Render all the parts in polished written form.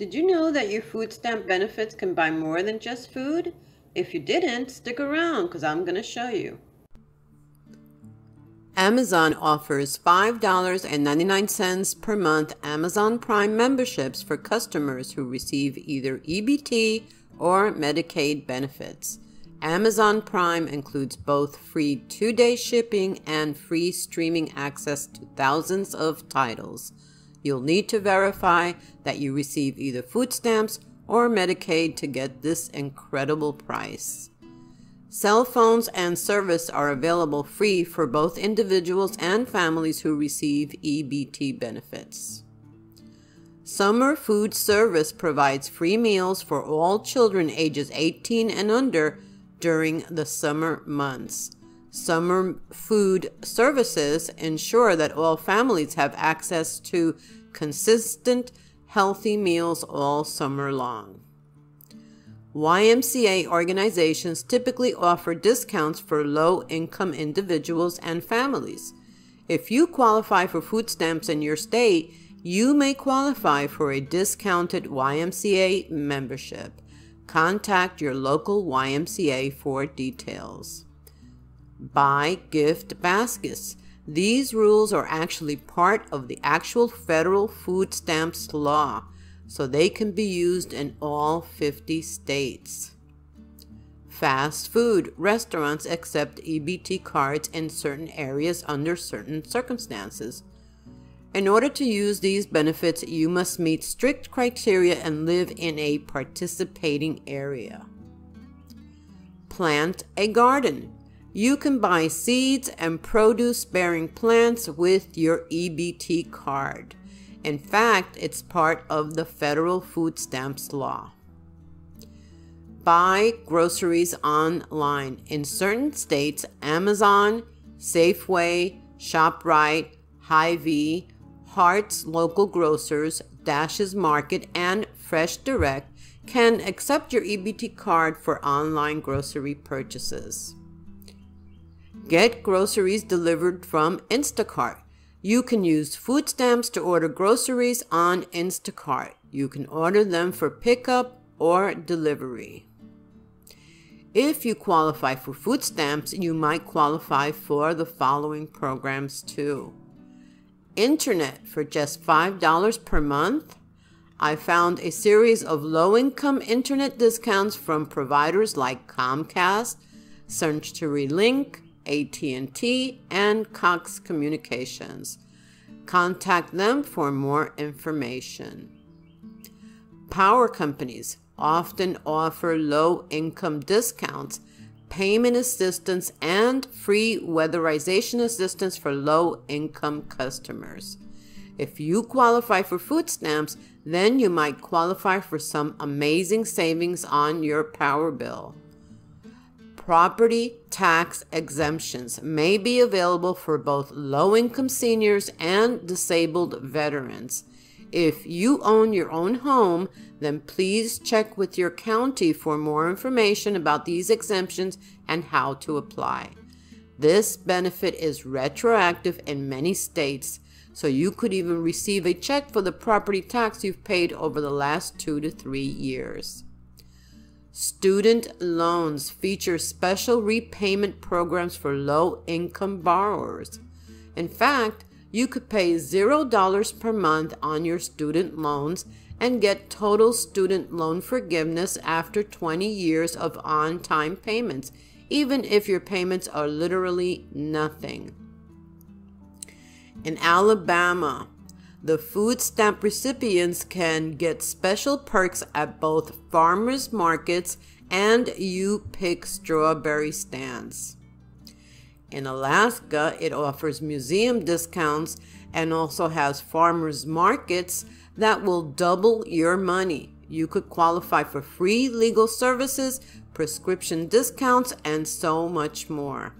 Did you know that your food stamp benefits can buy more than just food? If you didn't, stick around because I'm going to show you. Amazon offers $5.99 per month Amazon Prime memberships for customers who receive either EBT or Medicaid benefits. Amazon Prime includes both free 2-day shipping and free streaming access to thousands of titles. You'll need to verify that you receive either food stamps or Medicaid to get this incredible price. Cell phones and service are available free for both individuals and families who receive EBT benefits. Summer Food Service provides free meals for all children ages 18 and under during the summer months. Summer Food Services ensure that all families have access to consistent, healthy meals all summer long. YMCA organizations typically offer discounts for low-income individuals and families. If you qualify for food stamps in your state, you may qualify for a discounted YMCA membership. Contact your local YMCA for details. Buy gift baskets. These rules are actually part of the actual federal food stamps law, so they can be used in all 50 states. Fast food restaurants accept EBT cards in certain areas under certain circumstances. In order to use these benefits, you must meet strict criteria and live in a participating area. Plant a garden. You can buy seeds and produce-bearing plants with your EBT card. In fact, it's part of the federal food stamps law. Buy groceries online. In certain states, Amazon, Safeway, ShopRite, Hy-Vee, Hearts Local Grocers, Dash's Market, and Fresh Direct can accept your EBT card for online grocery purchases. Get groceries delivered from Instacart. You can use food stamps to order groceries on Instacart. You can order them for pickup or delivery. If you qualify for food stamps, you might qualify for the following programs too. Internet for just $5 per month. I found a series of low-income internet discounts from providers like Comcast, CenturyLink, AT&T, and Cox Communications. Contact them for more information. Power companies often offer low-income discounts, payment assistance, and free weatherization assistance for low-income customers. If you qualify for food stamps, then you might qualify for some amazing savings on your power bill. Property tax exemptions may be available for both low-income seniors and disabled veterans. If you own your own home, then please check with your county for more information about these exemptions and how to apply. This benefit is retroactive in many states, so you could even receive a check for the property tax you've paid over the last 2 to 3 years. Student loans feature special repayment programs for low-income borrowers. In fact, you could pay $0 per month on your student loans and get total student loan forgiveness after 20 years of on-time payments, even if your payments are literally nothing. In Alabama, the food stamp recipients can get special perks at both farmers markets and you-pick strawberry stands. In Alaska, it offers museum discounts and also has farmers markets that will double your money. You could qualify for free legal services, prescription discounts, and so much more.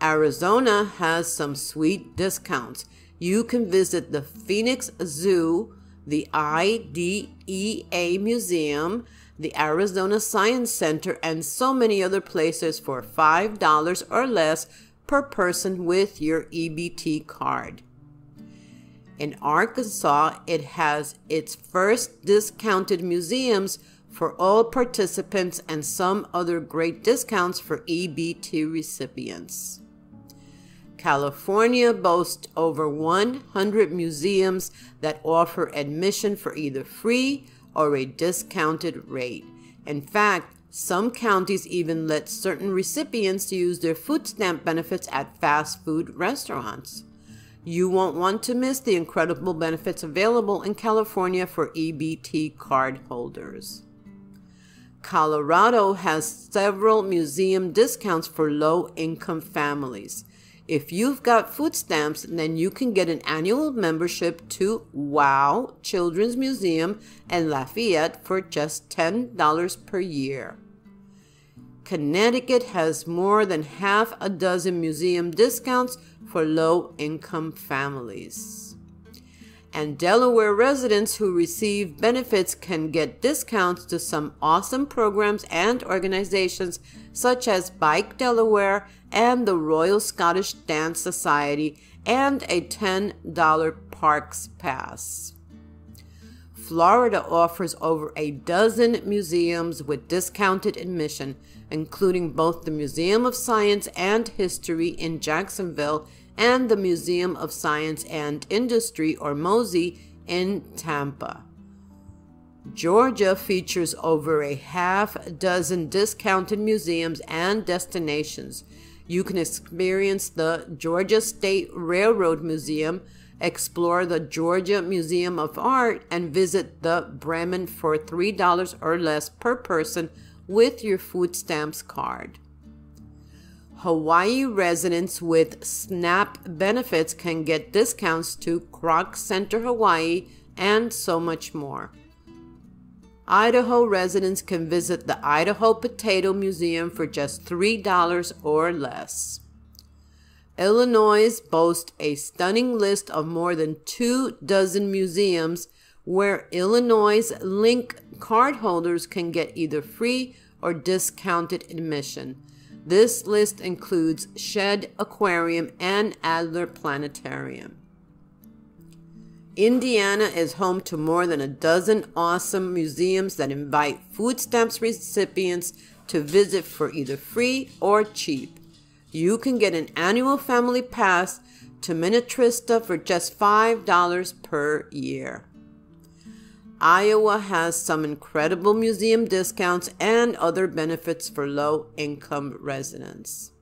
Arizona has some sweet discounts. You can visit the Phoenix Zoo, the IDEA Museum, the Arizona Science Center, and so many other places for $5 or less per person with your EBT card. In Arkansas, it has its first discounted museums for all participants and some other great discounts for EBT recipients. California boasts over 100 museums that offer admission for either free or a discounted rate. In fact, some counties even let certain recipients use their food stamp benefits at fast food restaurants. You won't want to miss the incredible benefits available in California for EBT card holders. Colorado has several museum discounts for low-income families. If you've got food stamps, then you can get an annual membership to WOW Children's Museum and Lafayette for just $10 per year. Connecticut has more than half a dozen museum discounts for low-income families. And Delaware residents who receive benefits can get discounts to some awesome programs and organizations such as Bike Delaware and the Royal Scottish Dance Society and a $10 Parks Pass. Florida offers over a dozen museums with discounted admission, including both the Museum of Science and History in Jacksonville and the Museum of Science and Industry, or MOSI, in Tampa. Georgia features over a half dozen discounted museums and destinations. You can experience the Georgia State Railroad Museum, explore the Georgia Museum of Art, and visit the Bremen for $3 or less per person with your food stamps card. Hawaii residents with SNAP benefits can get discounts to Kroc Center Hawaii and so much more. Idaho residents can visit the Idaho Potato Museum for just $3 or less. Illinois boasts a stunning list of more than 2 dozen museums where Illinois Link cardholders can get either free or discounted admission. This list includes Shedd Aquarium and Adler Planetarium. Indiana is home to more than a dozen awesome museums that invite food stamps recipients to visit for either free or cheap. You can get an annual family pass to Minnetrista for just $5 per year. Iowa has some incredible museum discounts and other benefits for low-income residents.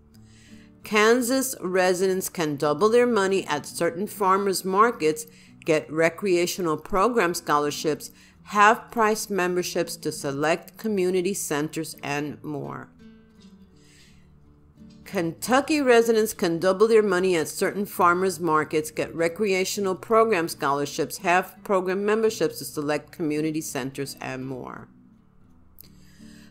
Kansas residents can double their money at certain farmers markets, get recreational program scholarships, half-price memberships to select community centers, and more. Kentucky residents can double their money at certain farmers markets, get recreational program scholarships, have program memberships to select community centers, and more.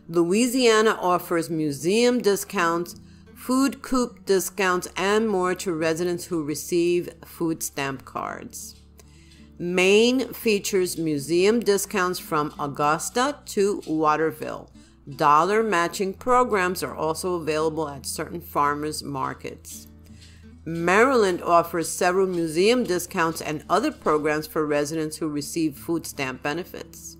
Louisiana offers museum discounts, food coop discounts, and more to residents who receive food stamp cards. Maine features museum discounts from Augusta to Waterville. Dollar matching programs are also available at certain farmers markets. Maryland offers several museum discounts and other programs for residents who receive food stamp benefits.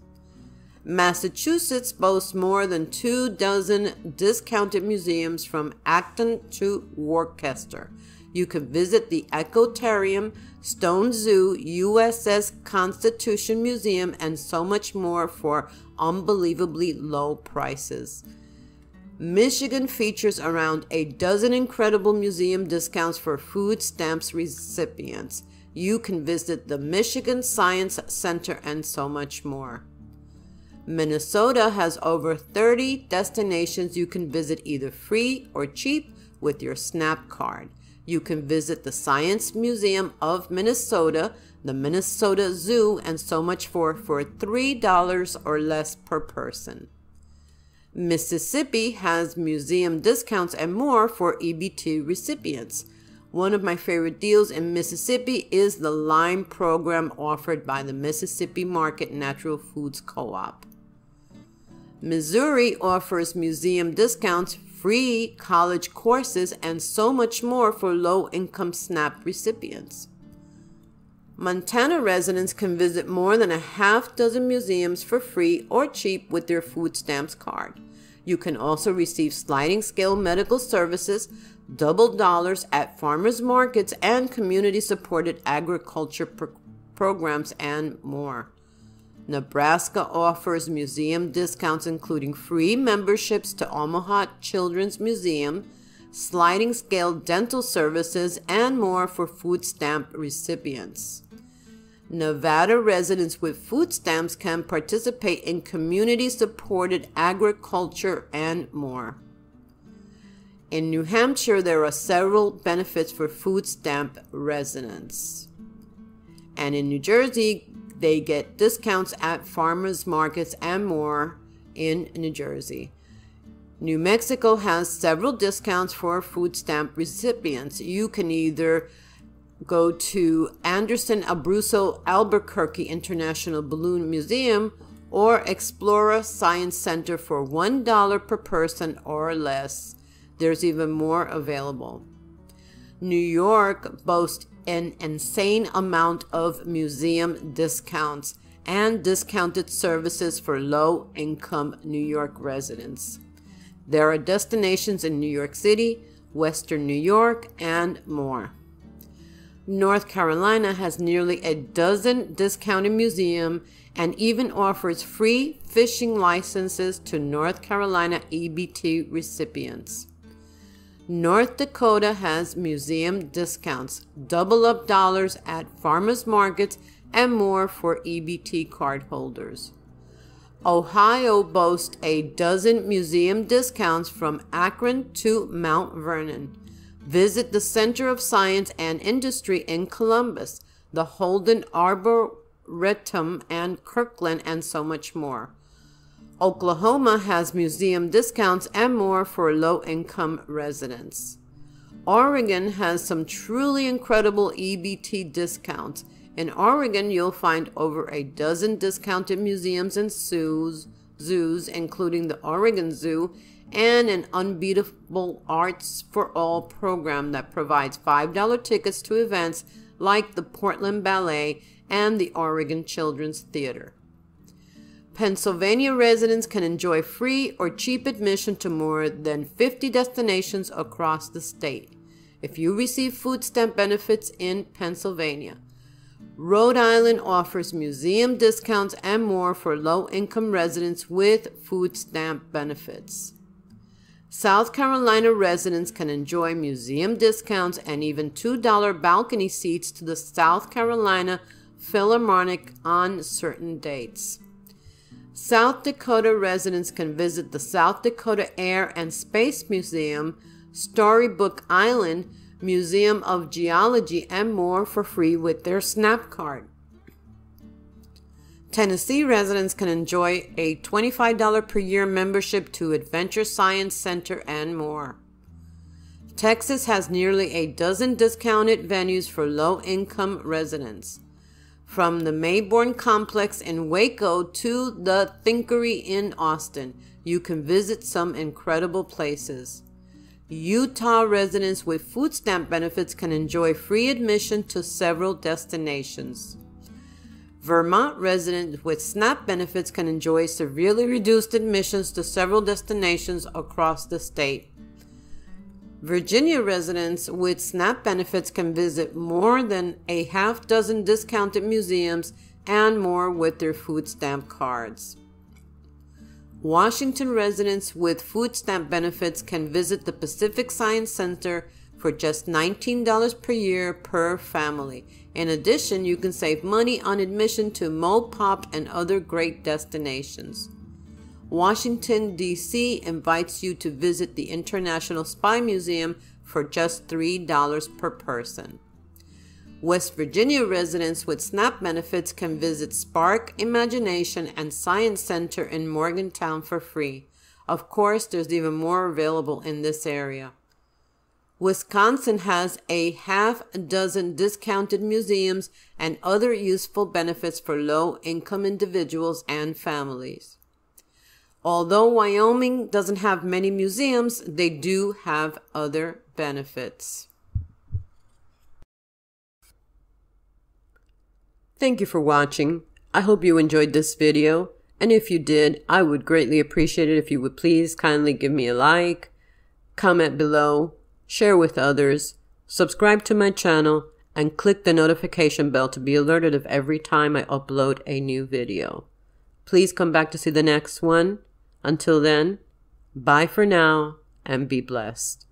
Massachusetts boasts more than 2 dozen discounted museums from Acton to Worcester. You can visit the Ecotarium, Stone Zoo, USS Constitution Museum, and so much more for unbelievably low prices. Michigan features around a dozen incredible museum discounts for food stamps recipients. You can visit the Michigan Science Center and so much more. Minnesota has over 30 destinations you can visit either free or cheap with your SNAP card. You can visit the Science Museum of Minnesota, the Minnesota Zoo, and so much for $3 or less per person. Mississippi has museum discounts and more for EBT recipients. One of my favorite deals in Mississippi is the Lime program offered by the Mississippi Market Natural Foods Co-op. Missouri offers museum discounts, free college courses, and so much more for low-income SNAP recipients. Montana residents can visit more than a half dozen museums for free or cheap with their food stamps card. You can also receive sliding scale medical services, double dollars at farmers markets, and community-supported agriculture programs and more. Nebraska offers museum discounts including free memberships to Omaha Children's Museum, sliding scale dental services, and more for food stamp recipients. Nevada residents with food stamps can participate in community-supported agriculture and more. In New Hampshire, there are several benefits for food stamp residents. And in New Jersey, they get discounts at farmers markets and more in New Jersey. New Mexico has several discounts for food stamp recipients. You can either go to Anderson Abruzzo Albuquerque International Balloon Museum or Explorer Science Center for $1 per person or less. There's even more available. New York boasts an insane amount of museum discounts and discounted services for low-income New York residents. There are destinations in New York City, Western New York, and more. North Carolina has nearly a dozen discounted museums and even offers free fishing licenses to North Carolina EBT recipients. North Dakota has museum discounts, double up dollars at farmers markets, and more for EBT cardholders. Ohio boasts a dozen museum discounts from Akron to Mount Vernon. Visit the Center of Science and Industry in Columbus, the Holden Arboretum and Kirkland, and so much more. Oklahoma has museum discounts and more for low-income residents. Oregon has some truly incredible EBT discounts. In Oregon, you'll find over a dozen discounted museums and zoos, including the Oregon Zoo, and an Unbeatable Arts for All program that provides $5 tickets to events like the Portland Ballet and the Oregon Children's Theater. Pennsylvania residents can enjoy free or cheap admission to more than 50 destinations across the state if you receive food stamp benefits in Pennsylvania. Rhode Island offers museum discounts and more for low-income residents with food stamp benefits. South Carolina residents can enjoy museum discounts and even $2 balcony seats to the South Carolina Philharmonic on certain dates. South Dakota residents can visit the South Dakota Air and Space Museum, Storybook Island, Museum of Geology, and more for free with their SNAP card. Tennessee residents can enjoy a $25 per year membership to Adventure Science Center and more. Texas has nearly a dozen discounted venues for low-income residents. From the Mayborn Complex in Waco to the Thinkery in Austin, you can visit some incredible places. Utah residents with food stamp benefits can enjoy free admission to several destinations. Vermont residents with SNAP benefits can enjoy severely reduced admissions to several destinations across the state. Virginia residents with SNAP benefits can visit more than a half dozen discounted museums and more with their food stamp cards. Washington residents with food stamp benefits can visit the Pacific Science Center for just $19 per year per family. In addition, you can save money on admission to MoPop and other great destinations. Washington, D.C. invites you to visit the International Spy Museum for just $3 per person. West Virginia residents with SNAP benefits can visit Spark Imagination and Science Center in Morgantown for free. Of course, there's even more available in this area. Wisconsin has a half dozen discounted museums and other useful benefits for low-income individuals and families. Although Wyoming doesn't have many museums, they do have other benefits. Thank you for watching. I hope you enjoyed this video, and if you did, I would greatly appreciate it if you would please kindly give me a like, comment below, share with others, subscribe to my channel, and click the notification bell to be alerted of every time I upload a new video. Please come back to see the next one. Until then, bye for now and be blessed.